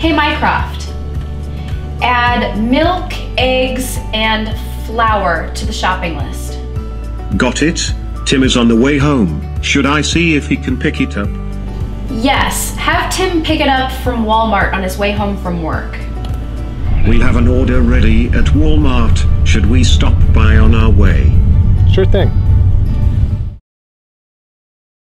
Hey Mycroft, add milk, eggs, and flour to the shopping list. Got it. Tim is on the way home. Should I see if he can pick it up? Yes, have Tim pick it up from Walmart on his way home from work. We have an order ready at Walmart. Should we stop by on our way? Sure thing.